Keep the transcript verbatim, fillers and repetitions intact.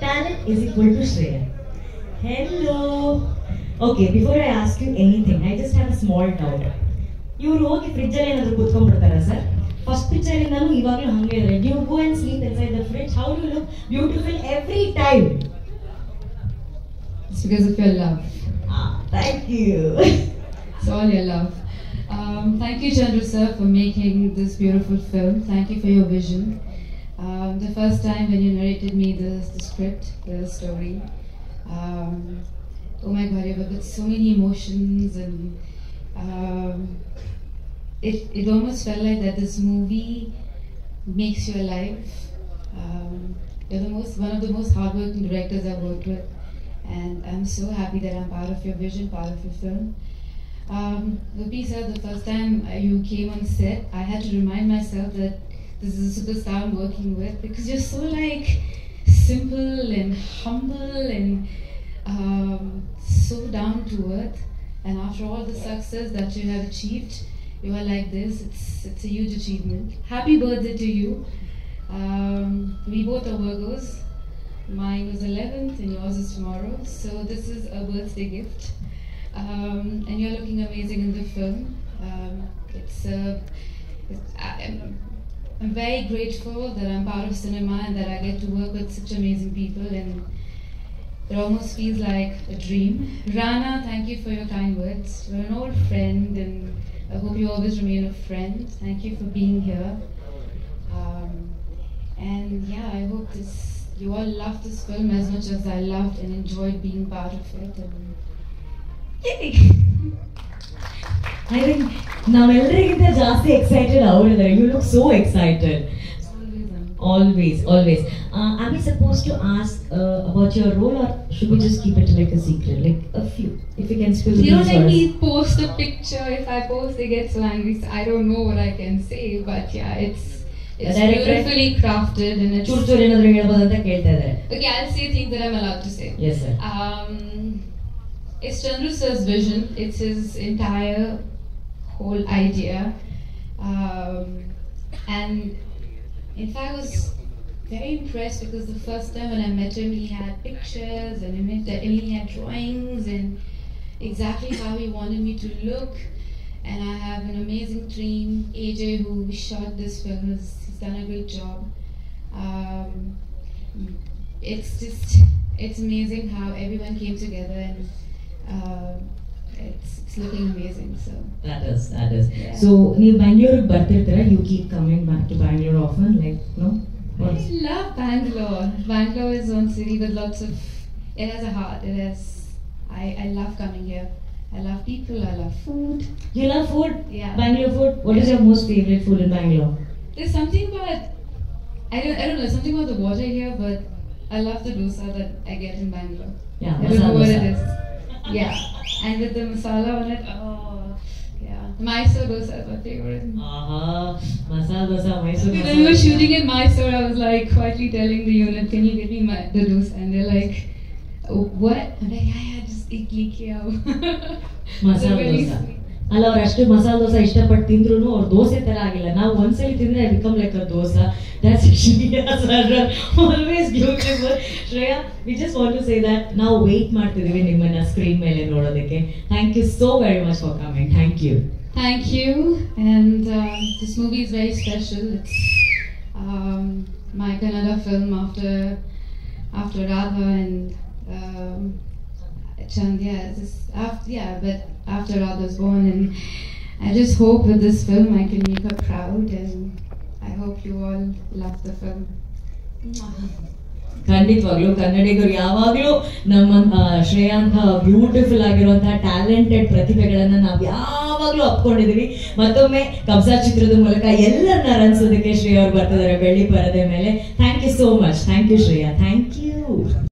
talent is equal to Shriya. Hello. Okay, before I ask you anything, I just have a small doubt. You know, if fridge is sir. First picture in the you are hungry. You go and sleep inside the fridge. How do you look beautiful every time? It's because of your love. Ah, thank you. It's all your love. Um, thank you, Chandra sir, for making this beautiful film. Thank you for your vision. Um, the first time when you narrated me the, the script, the story, um, oh my God, you've got so many emotions, and um, it, it almost felt like that this movie makes you alive. Um, you're the most, one of the most hardworking directors I've worked with, and I'm so happy that I'm part of your vision, part of your film. Um, Gopi sir, the first time you came on set, I had to remind myself that this is a superstar I'm working with, because you're so like simple and humble and um, so down to earth. And after all the success that you have achieved, you are like this. It's it's a huge achievement. Happy birthday to you. Um, we both are Virgos. Mine was eleventh and yours is tomorrow. So this is a birthday gift. Um, and you're looking amazing in the film. Um, it's a. Uh, I'm very grateful that I'm part of cinema and that I get to work with such amazing people, and it almost feels like a dream. Rana, thank you for your kind words. You're an old friend, and I hope you always remain a friend. Thank you for being here. Um, and yeah, I hope this, you all love this film as much as I loved and enjoyed being part of it. And yay! I think now everyone is just excited out there. You look so excited. Always, always. always. Uh, are we supposed to ask uh, about your role, or should we just keep it like a secret? Like a few, if you can spill. You don't let me post a picture. If I post, they get so angry. So I don't know what I can say, but yeah, it's it's beautifully crafted and it's. Okay, I'll say things that I'm allowed to say. Yes, sir. Um, it's Chandra sir's vision. It's his entire. Whole idea, um, and in fact I was very impressed because the first time when I met him, he had pictures and he had drawings and exactly how he wanted me to look. And I have an amazing team. A J, who shot this film, has he's done a great job. Um, it's just it's amazing how everyone came together, and uh, It's, it's looking amazing, so. That is, that is. Yeah. So, you Bangalore Bartitara, you keep coming back to Bangalore often, like, no? Or? I love Bangalore. Bangalore is one city with lots of, it has a heart, it has, I, I love coming here. I love people, I love food. You love food? Yeah. Bangalore food? What yeah. is your most favorite food in Bangalore? There's something about, I don't, I don't know, something about the water here, but I love the dosa that I get in Bangalore. Yeah, I don't know what it is. Yeah. And with the masala on it, oh, yeah. Mysore dosa is my favorite. Aha, masala dosa, Mysore dosa. When we were shooting in Mysore, I was like quietly telling the unit, can you get me my, the dosa? And they're like, oh, what? I'm like, yeah, yeah, just idli kiya. Masala dosa. Alla aur Ashtu Masa Dosa Ishta Patte Indrunu aur dosa tala gila. Now once I tindre, I become like a dosa. That's Shriya Saran. Always beautiful. Shriya, we just want to say that now wait martidivi nimmanna screen mele nododike. Thank you so very much for coming. Thank you. Thank you. And uh, this movie is very special. It's um, my Kannada film after after Radha and um, Chandra. After yeah, but. After Radha's born, and I just hope with this film I can make her proud, and I hope you all love the film. Kandithvaglu, Kannadigaru yavaglu namma Shreyantha beautiful agiruvanta talented pratibhegalanna naavu yavaglu appondidivi. Mattomme kabsa chitrada mulaka ellarna ransodakke Shreya avaru bartidare belli parade mele. Thank you so much. Thank you Shreya. Thank you.